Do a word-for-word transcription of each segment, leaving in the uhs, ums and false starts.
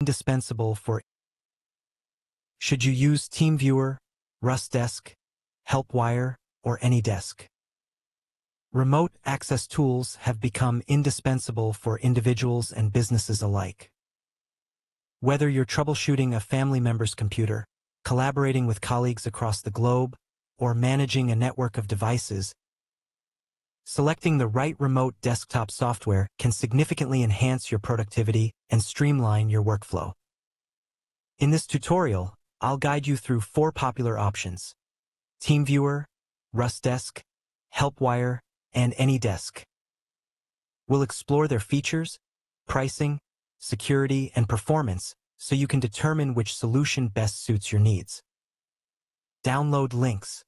indispensable for should you use TeamViewer, RustDesk, HelpWire, or AnyDesk. Remote access tools have become indispensable for individuals and businesses alike. Whether you're troubleshooting a family member's computer, collaborating with colleagues across the globe, or managing a network of devices, selecting the right remote desktop software can significantly enhance your productivity and streamline your workflow. In this tutorial, I'll guide you through four popular options: TeamViewer, RustDesk, HelpWire, and AnyDesk. We'll explore their features, pricing, security, and performance so you can determine which solution best suits your needs. Download links.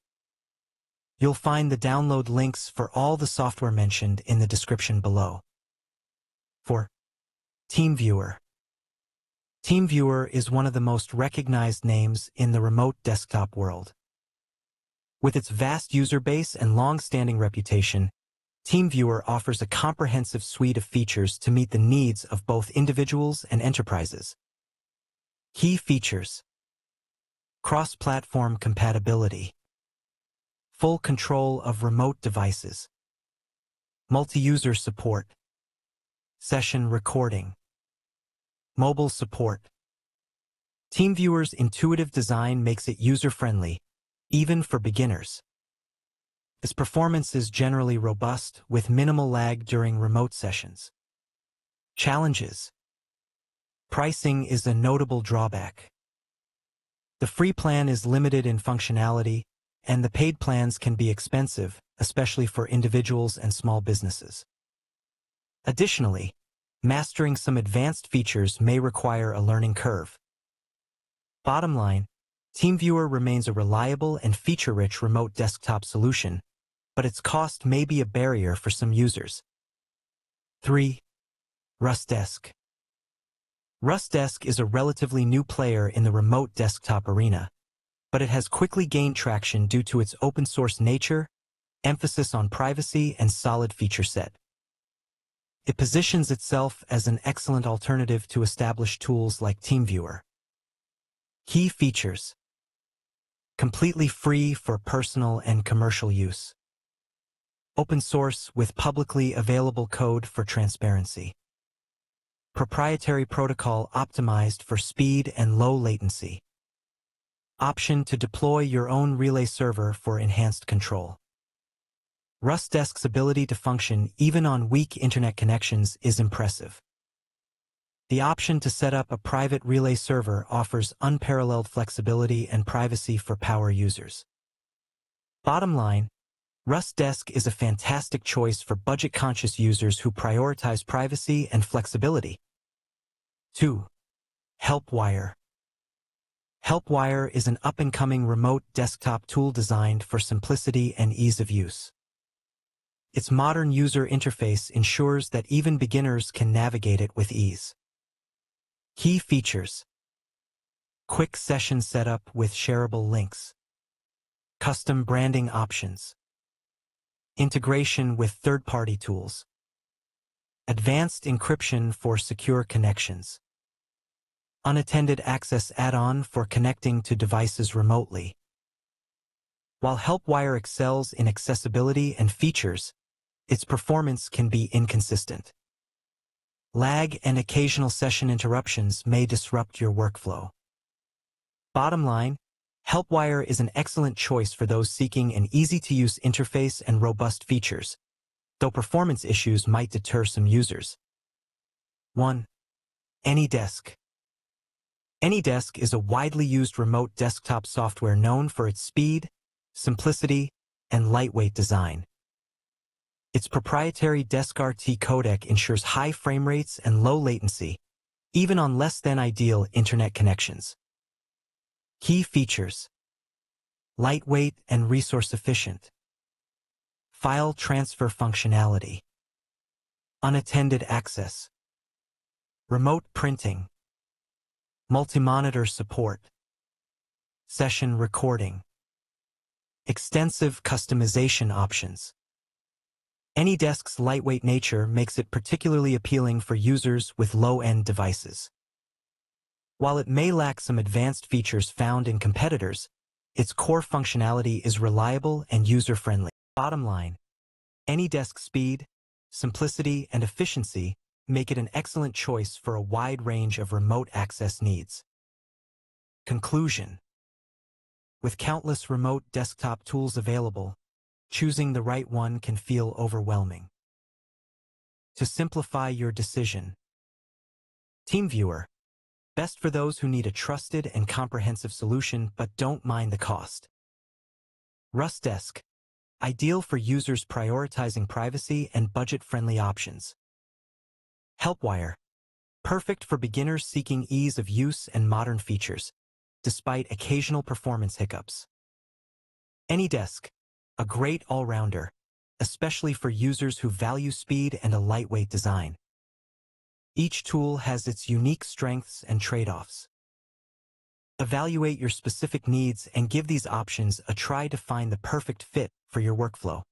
You'll find the download links for all the software mentioned in the description below. For TeamViewer. TeamViewer is one of the most recognized names in the remote desktop world. With its vast user base and long-standing reputation, TeamViewer offers a comprehensive suite of features to meet the needs of both individuals and enterprises. Key features: cross-platform compatibility, full control of remote devices, multi-user support, session recording, mobile support. TeamViewer's intuitive design makes it user-friendly, even for beginners. Its performance is generally robust with minimal lag during remote sessions. Challenges. Pricing is a notable drawback. The free plan is limited in functionality, and the paid plans can be expensive, especially for individuals and small businesses. Additionally, mastering some advanced features may require a learning curve. Bottom line, TeamViewer remains a reliable and feature-rich remote desktop solution, but its cost may be a barrier for some users. three. RustDesk. RustDesk is a relatively new player in the remote desktop arena, but it has quickly gained traction due to its open-source nature, emphasis on privacy, and solid feature set. It positions itself as an excellent alternative to established tools like TeamViewer. Key features: completely free for personal and commercial use. Open source with publicly available code for transparency. Proprietary protocol optimized for speed and low latency. Option to deploy your own relay server for enhanced control. RustDesk's ability to function even on weak internet connections is impressive. The option to set up a private relay server offers unparalleled flexibility and privacy for power users. Bottom line, RustDesk is a fantastic choice for budget-conscious users who prioritize privacy and flexibility. two. HelpWire. HelpWire is an up-and-coming remote desktop tool designed for simplicity and ease of use. Its modern user interface ensures that even beginners can navigate it with ease. Key features: quick session setup with shareable links, custom branding options, integration with third-party tools, advanced encryption for secure connections, unattended access add-on for connecting to devices remotely. While HelpWire excels in accessibility and features, its performance can be inconsistent. Lag and occasional session interruptions may disrupt your workflow. Bottom line, HelpWire is an excellent choice for those seeking an easy-to-use interface and robust features, though performance issues might deter some users. one. AnyDesk. AnyDesk is a widely used remote desktop software known for its speed, simplicity, and lightweight design. Its proprietary DeskRT codec ensures high frame rates and low latency, even on less-than-ideal internet connections. Key features: lightweight and resource-efficient, file transfer functionality, unattended access, remote printing, multi-monitor support, session recording, extensive customization options. AnyDesk's lightweight nature makes it particularly appealing for users with low-end devices. While it may lack some advanced features found in competitors, its core functionality is reliable and user-friendly. Bottom line, AnyDesk's speed, simplicity, and efficiency make it an excellent choice for a wide range of remote access needs. Conclusion. With countless remote desktop tools available, choosing the right one can feel overwhelming. To simplify your decision, TeamViewer, best for those who need a trusted and comprehensive solution but don't mind the cost. RustDesk, ideal for users prioritizing privacy and budget-friendly options. HelpWire, perfect for beginners seeking ease of use and modern features, despite occasional performance hiccups. AnyDesk, a great all-rounder, especially for users who value speed and a lightweight design. Each tool has its unique strengths and trade-offs. Evaluate your specific needs and give these options a try to find the perfect fit for your workflow.